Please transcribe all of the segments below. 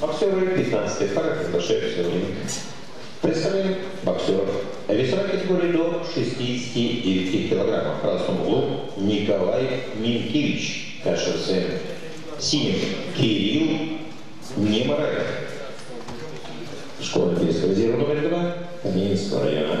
боксеры 15 пара, приглашаются в ринг. Представляем боксеров. Весовая категория до 69 килограммов. В красном углу Николай Минкевич, ТАШСЭ. Синим Кирилл Немараев. Школа Бельского резерва номер 2, Каменинского района.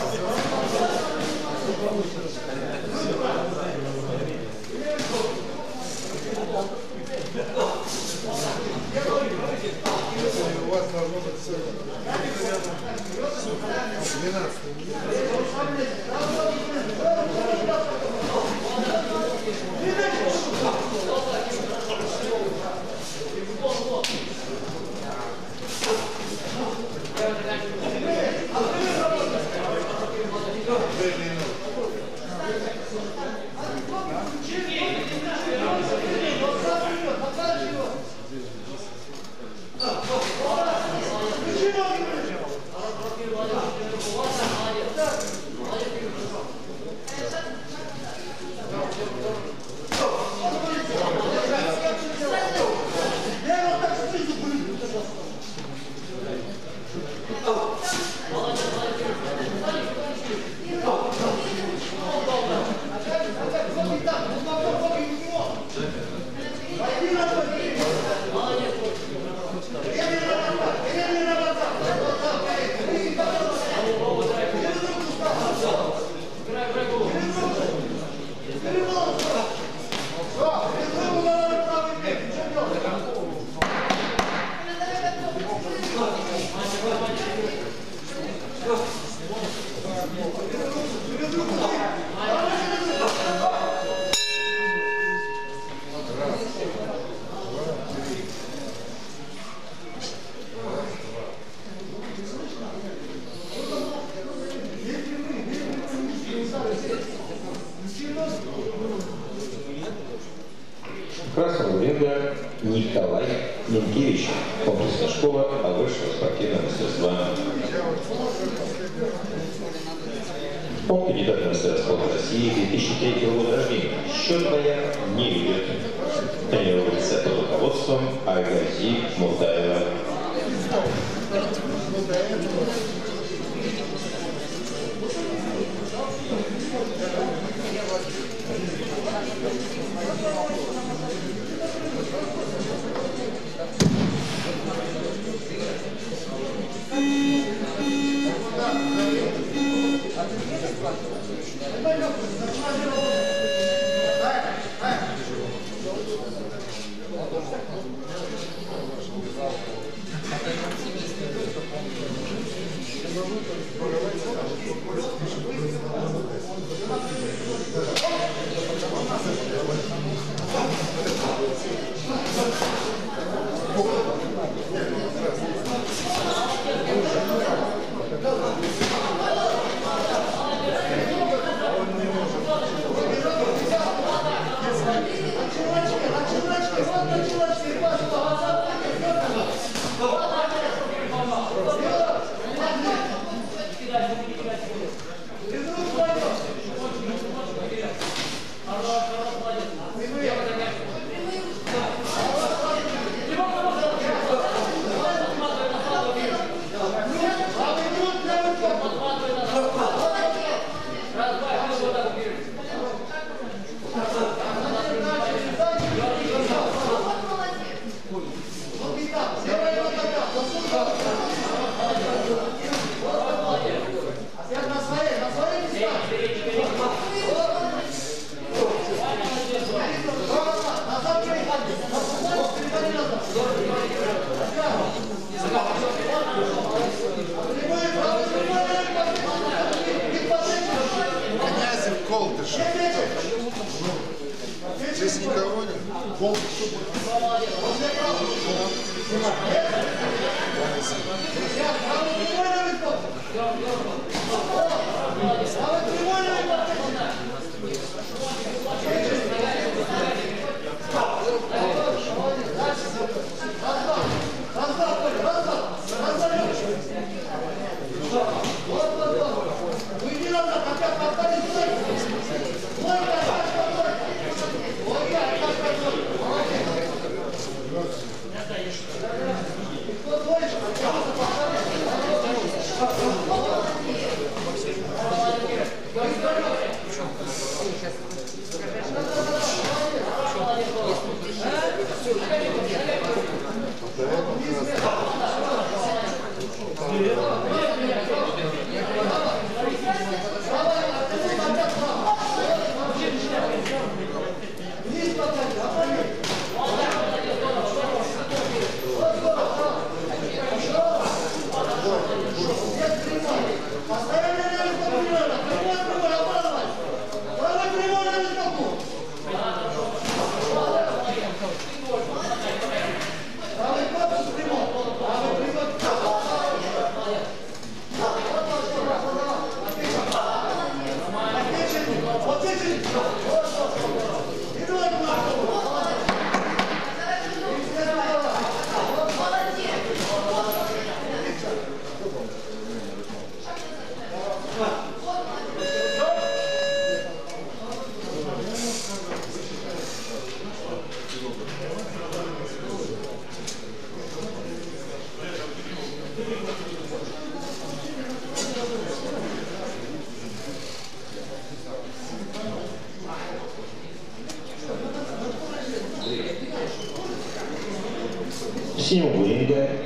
Николай Минкевич, комплексная школа высшего спортивного мастерства. Он кандидат в мастера спорта России 2003 года рождения. Счет боя не ведет. Тренируется под руководством Айгарси.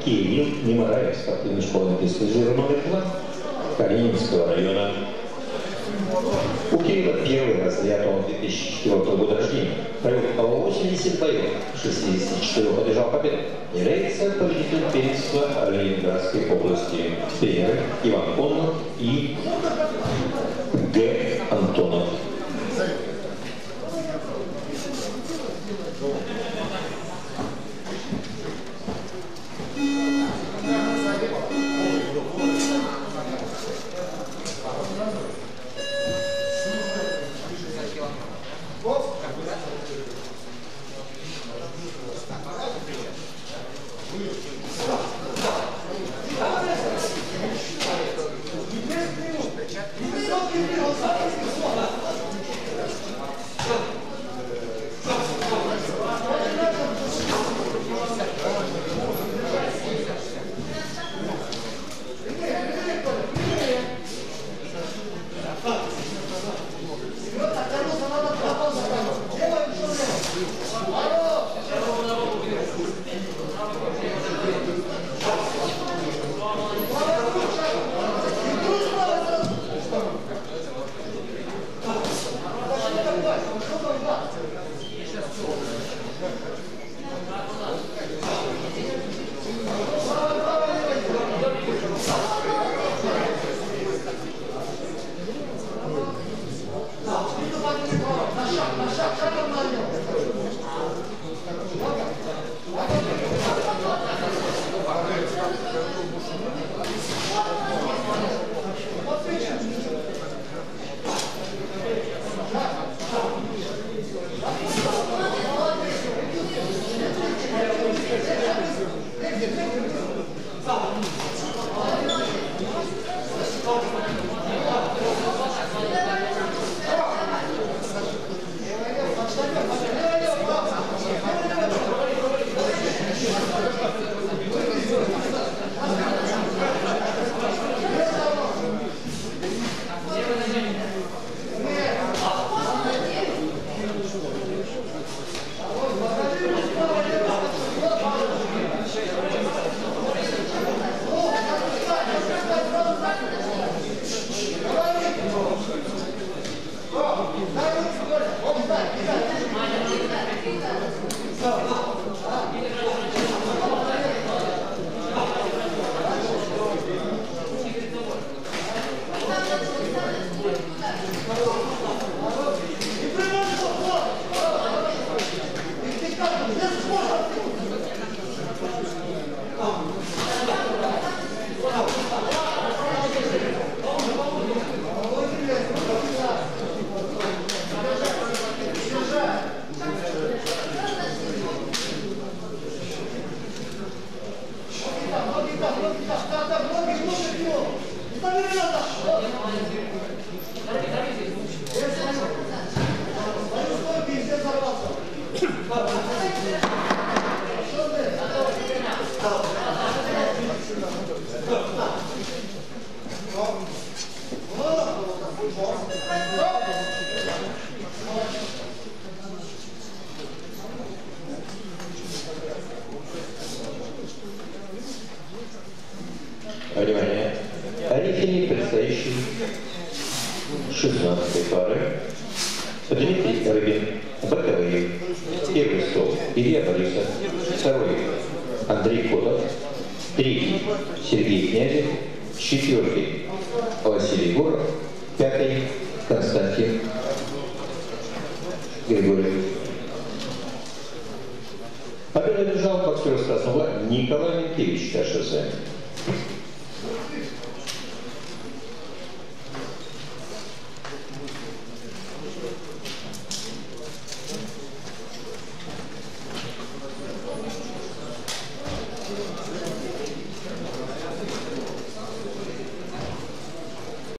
Кирилл Немараев, спортивной школы престижа номер 2 Калининского района. У Кирилла первый разряд, он 2004 года рождения. Провел около 80 боев, 64 одержал победу. Является победителем первенства Ленинградской области. Тренеры Иван Конов и Г. Антонов. Thank you. Дмитрий Рыбин, боковые. Первый стол Илья Борисов, второй Андрей Котов, третий Сергей Князев, четвертый Василий Гор, пятый Константин Григорьев. Победу одержал боксер красного Николай Минкевич, ТАШСЭ.